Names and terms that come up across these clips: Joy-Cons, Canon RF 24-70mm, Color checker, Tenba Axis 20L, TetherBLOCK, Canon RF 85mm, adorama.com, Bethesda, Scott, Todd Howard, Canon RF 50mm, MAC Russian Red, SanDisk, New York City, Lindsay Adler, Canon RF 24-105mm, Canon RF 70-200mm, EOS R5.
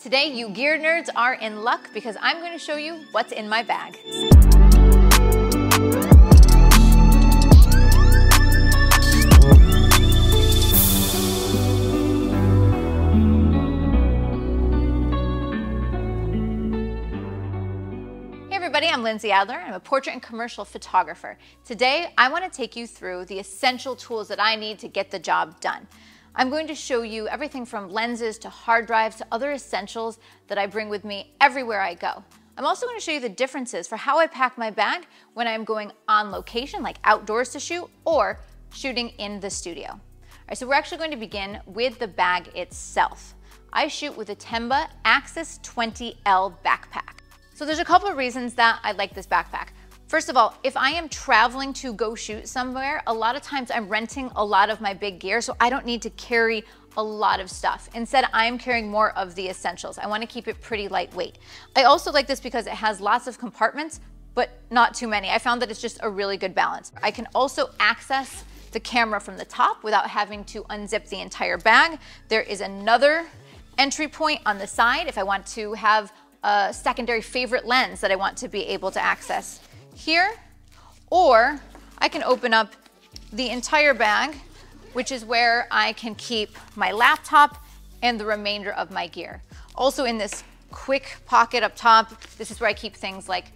Today, you gear nerds are in luck because I'm going to show you what's in my bag. I'm Lindsay Adler, and I'm a portrait and commercial photographer. Today, I want to take you through the essential tools that I need to get the job done. I'm going to show you everything from lenses to hard drives to other essentials that I bring with me everywhere I go. I'm also going to show you the differences for how I pack my bag when I'm going on location, like outdoors to shoot, or shooting in the studio. All right, so we're actually going to begin with the bag itself. I shoot with a Tenba Axis 20L backpack. So there's a couple of reasons that I like this backpack. First of all, if I am traveling to go shoot somewhere, a lot of times I'm renting a lot of my big gear, so I don't need to carry a lot of stuff. Instead, I'm carrying more of the essentials. I want to keep it pretty lightweight. I also like this because it has lots of compartments, but not too many. I found that it's just a really good balance. I can also access the camera from the top without having to unzip the entire bag. There is another entry point on the side if I want to have a secondary favorite lens that I want to be able to access here, or I can open up the entire bag, which is where I can keep my laptop and the remainder of my gear. Also in this quick pocket up top, this is where I keep things like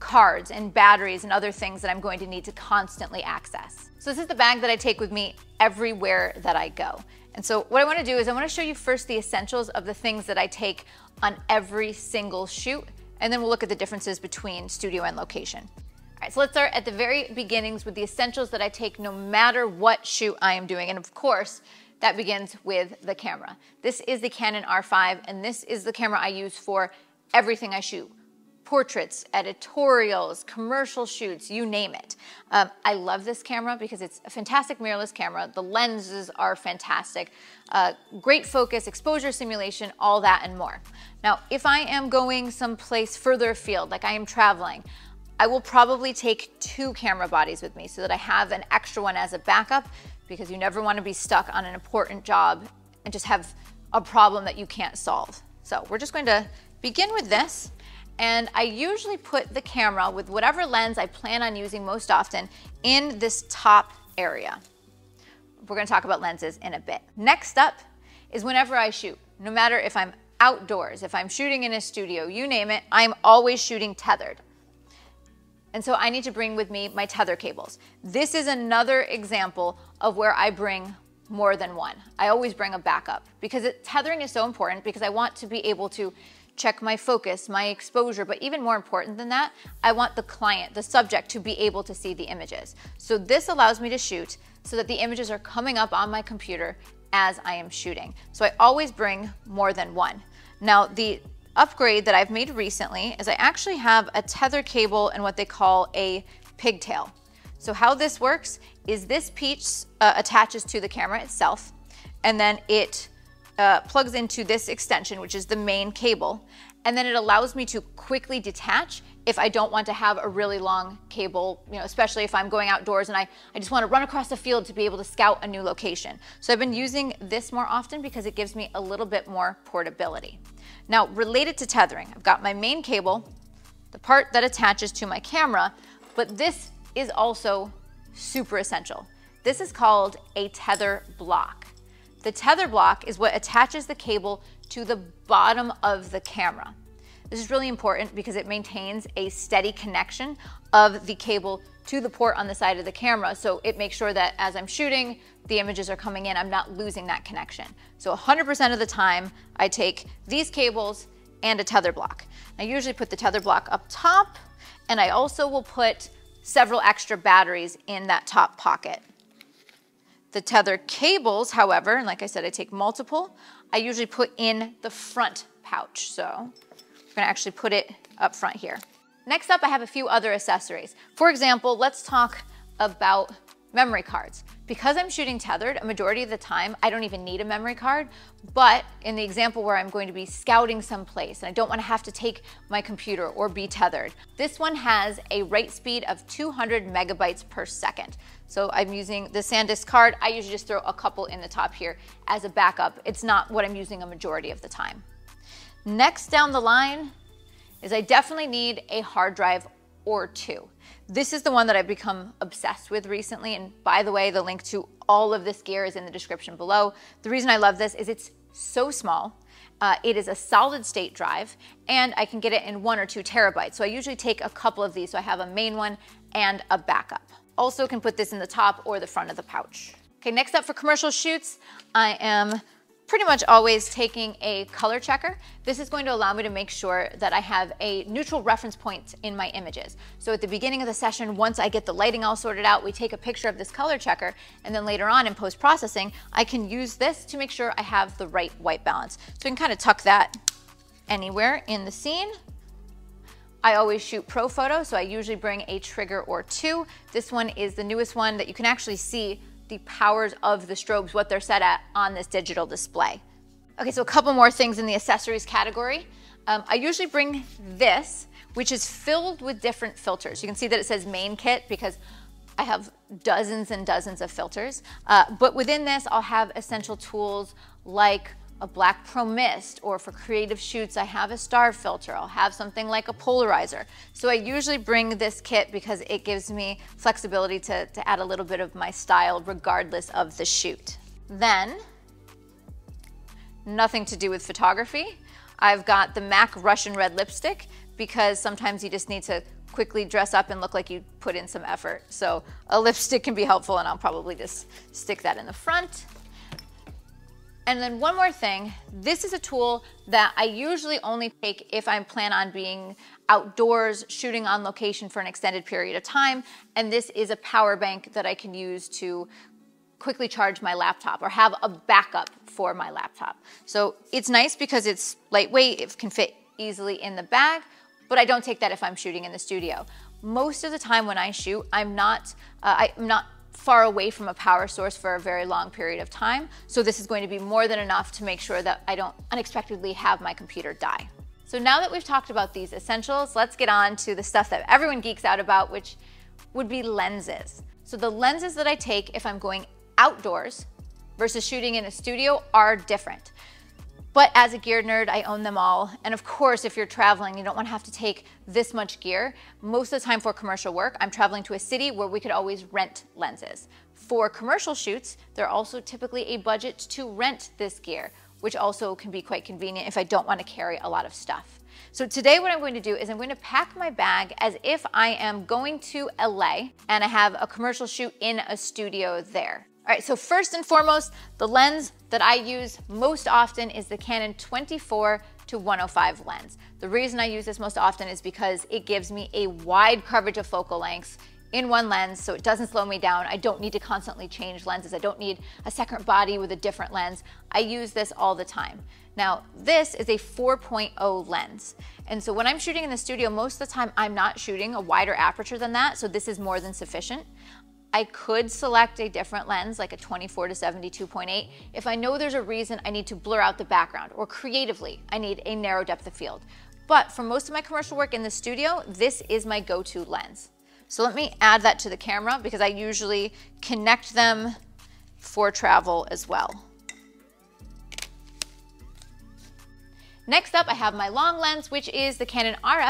cards and batteries and other things that I'm going to need to constantly access. So this is the bag that I take with me everywhere that I go. And so what I want to do is I want to show you first the essentials of the things that I take on every single shoot, and then we'll look at the differences between studio and location. All right, so let's start at the very beginnings with the essentials that I take no matter what shoot I am doing. And of course, that begins with the camera. This is the Canon R5, and this is the camera I use for everything I shoot. Portraits, editorials, commercial shoots, you name it. I love this camera because it's a fantastic mirrorless camera. The lenses are fantastic. Great focus, exposure simulation, all that and more. Now, if I am going someplace further afield, like I am traveling, I will probably take two camera bodies with me so that I have an extra one as a backup, because you never want to be stuck on an important job and just have a problem that you can't solve. So we're just going to begin with this. And I usually put the camera with whatever lens I plan on using most often in this top area. We're gonna talk about lenses in a bit. Next up is whenever I shoot, no matter if I'm outdoors, if I'm shooting in a studio, you name it, I'm always shooting tethered. And so I need to bring with me my tether cables. This is another example of where I bring more than one. I always bring a backup because tethering is so important, because I want to be able to check my focus, my exposure, but even more important than that, I want the client, the subject, to be able to see the images. So this allows me to shoot so that the images are coming up on my computer as I am shooting. So I always bring more than one. Now, the upgrade that I've made recently is I actually have a tether cable and what they call a pigtail. So how this works is this piece attaches to the camera itself, and then it plugs into this extension, which is the main cable, and then it allows me to quickly detach if I don't want to have a really long cable, you know, especially if I'm going outdoors and I just want to run across the field to be able to scout a new location. So I've been using this more often because it gives me a little bit more portability. Now, related to tethering, I've got my main cable, the part that attaches to my camera, but this is also super essential. This is called a tether block. The tether block is what attaches the cable to the bottom of the camera. This is really important because it maintains a steady connection of the cable to the port on the side of the camera, so it makes sure that as I'm shooting, the images are coming in, I'm not losing that connection. So 100% of the time, I take these cables and a tether block. I usually put the tether block up top, and I also will put several extra batteries in that top pocket. The tether cables, however, and like I said, I take multiple, I usually put in the front pouch. So I'm gonna actually put it up front here. Next up, I have a few other accessories. For example, let's talk about memory cards. Because I'm shooting tethered, a majority of the time, I don't even need a memory card, but in the example where I'm going to be scouting someplace and I don't wanna have to take my computer or be tethered, this one has a write speed of 200 megabytes per second. So I'm using the SanDisk card. I usually just throw a couple in the top here as a backup. It's not what I'm using a majority of the time. Next down the line is I definitely need a hard drive or two. This is the one that I've become obsessed with recently. And by the way, the link to all of this gear is in the description below. The reason I love this is it's so small. It is a solid state drive and I can get it in 1 or 2 terabytes. So I usually take a couple of these. So I have a main one and a backup. Also can put this in the top or the front of the pouch. Okay, next up for commercial shoots, I am pretty much always taking a color checker. This is going to allow me to make sure that I have a neutral reference point in my images. So at the beginning of the session, once I get the lighting all sorted out, we take a picture of this color checker, and then later on in post-processing, I can use this to make sure I have the right white balance. So you can kind of tuck that anywhere in the scene. I always shoot pro photo, so I usually bring a trigger or two. This one is the newest one that you can actually see the powers of the strobes, what they're set at on this digital display. Okay, so a couple more things in the accessories category. I usually bring this, which is filled with different filters. You can see that it says main kit because I have dozens and dozens of filters. But within this, I'll have essential tools like a black pro mist, or for creative shoots, I have a star filter. I'll have something like a polarizer. So I usually bring this kit because it gives me flexibility to add a little bit of my style regardless of the shoot. Then, nothing to do with photography. I've got the MAC Russian Red lipstick because sometimes you just need to quickly dress up and look like you put in some effort. So a lipstick can be helpful, and I'll probably just stick that in the front. And then one more thing, this is a tool that I usually only take if I plan on being outdoors, shooting on location for an extended period of time. And this is a power bank that I can use to quickly charge my laptop or have a backup for my laptop. So it's nice because it's lightweight, it can fit easily in the bag, but I don't take that if I'm shooting in the studio. Most of the time when I shoot, I'm not far away from a power source for a very long period of time. So this is going to be more than enough to make sure that I don't unexpectedly have my computer die. So now that we've talked about these essentials, let's get on to the stuff that everyone geeks out about, which would be lenses. So the lenses that I take if I'm going outdoors versus shooting in a studio are different. But as a gear nerd, I own them all. And of course, if you're traveling, you don't want to have to take this much gear. Most of the time for commercial work, I'm traveling to a city where we could always rent lenses. For commercial shoots, they're also typically a budget to rent this gear, which also can be quite convenient if I don't want to carry a lot of stuff. So today what I'm going to do is I'm going to pack my bag as if I am going to LA and I have a commercial shoot in a studio there. All right, so first and foremost, the lens that I use most often is the Canon 24-105 lens. The reason I use this most often is because it gives me a wide coverage of focal length in one lens, so it doesn't slow me down. I don't need to constantly change lenses. I don't need a second body with a different lens. I use this all the time. Now, this is a 4.0 lens. And so when I'm shooting in the studio, most of the time I'm not shooting a wider aperture than that, so this is more than sufficient. I could select a different lens, like a 24-70 2.8, if I know there's a reason I need to blur out the background, or creatively, I need a narrow depth of field. But for most of my commercial work in the studio, this is my go-to lens. So let me add that to the camera because I usually connect them for travel as well. Next up, I have my long lens, which is the Canon RF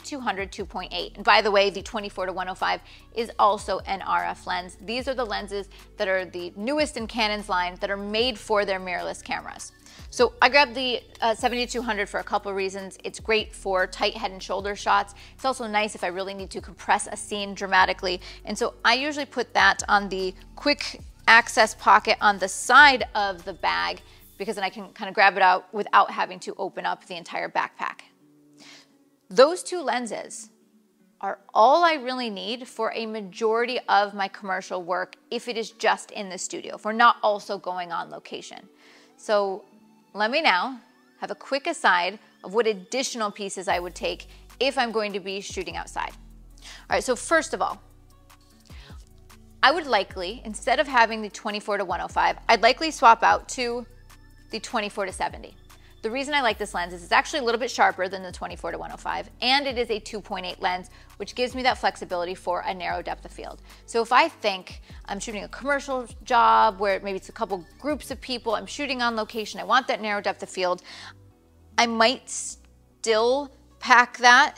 70-200 2.8. And by the way, the 24-105 is also an RF lens. These are the lenses that are the newest in Canon's line that are made for their mirrorless cameras. So I grabbed the 70-200 for a couple reasons. It's great for tight head and shoulder shots. It's also nice if I really need to compress a scene dramatically. And so I usually put that on the quick access pocket on the side of the bag, because then I can kind of grab it out without having to open up the entire backpack. Those two lenses are all I really need for a majority of my commercial work if it is just in the studio, if we're not also going on location. So let me now have a quick aside of what additional pieces I would take if I'm going to be shooting outside. All right, so first of all, I would likely, instead of having the 24-105, I'd likely swap out to the 24-70. The reason I like this lens is it's actually a little bit sharper than the 24-105, and it is a 2.8 lens, which gives me that flexibility for a narrow depth of field. So if I think I'm shooting a commercial job where maybe it's a couple groups of people, I'm shooting on location, I want that narrow depth of field, I might still pack that.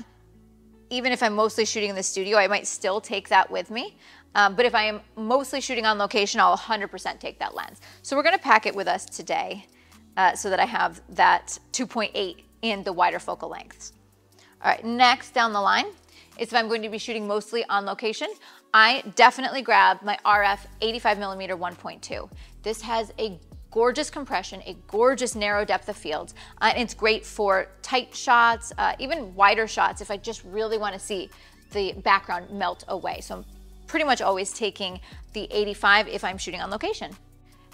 Even if I'm mostly shooting in the studio, I might still take that with me. But if I am mostly shooting on location, I'll 100% take that lens. So we're gonna pack it with us today so that I have that 2.8 in the wider focal lengths. All right, next down the line is if I'm going to be shooting mostly on location, I definitely grab my RF 85mm 1.2. This has a gorgeous compression, a gorgeous narrow depth of field, and it's great for tight shots, even wider shots if I just really wanna see the background melt away. So I'm pretty much always taking the 85 if I'm shooting on location.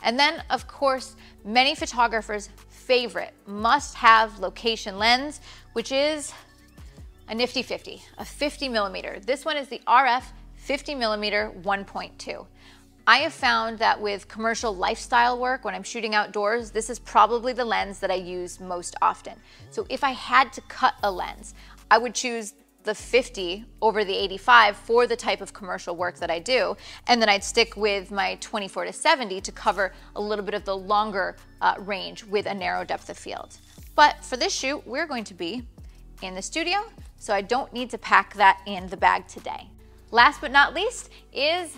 And then of course, many photographers' favorite must-have location lens, which is a nifty 50, a 50mm. This one is the RF 50mm 1.2. I have found that with commercial lifestyle work, when I'm shooting outdoors, this is probably the lens that I use most often. So if I had to cut a lens, I would choose the 50 over the 85 for the type of commercial work that I do, and then I'd stick with my 24-70 to cover a little bit of the longer range with a narrow depth of field. But for this shoot, we're going to be in the studio, so I don't need to pack that in the bag today. Last but not least is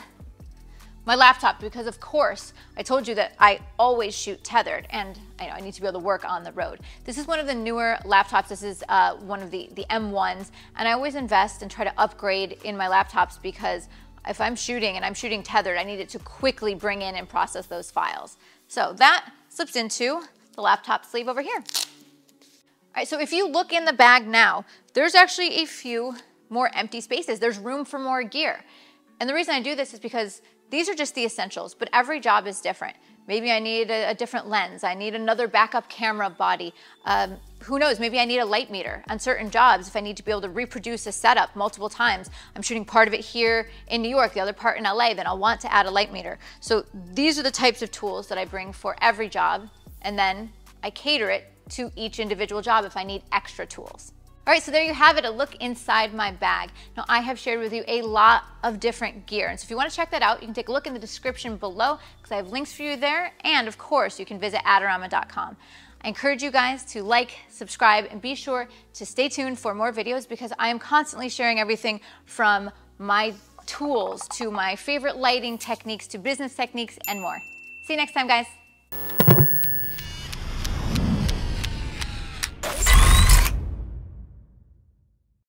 my laptop, because of course, I told you that I always shoot tethered, and I know I need to be able to work on the road. This is one of the newer laptops. This is one of the M1s, and I always invest and try to upgrade in my laptops, because if I'm shooting and I'm shooting tethered, I need it to quickly bring in and process those files. So that slips into the laptop sleeve over here. All right, so if you look in the bag now, there's actually a few more empty spaces. There's room for more gear. And the reason I do this is because these are just the essentials, but every job is different. Maybe I need a different lens. I need another backup camera body. Who knows, maybe I need a light meter. On certain jobs, if I need to be able to reproduce a setup multiple times, I'm shooting part of it here in New York, the other part in LA, then I'll want to add a light meter. So these are the types of tools that I bring for every job, and then I cater it to each individual job if I need extra tools. All right, so there you have it, a look inside my bag. Now, I have shared with you a lot of different gear, and so if you wanna check that out, you can take a look in the description below, because I have links for you there, and of course, you can visit adorama.com. I encourage you guys to like, subscribe, and be sure to stay tuned for more videos, because I am constantly sharing everything from my tools to my favorite lighting techniques to business techniques and more. See you next time, guys.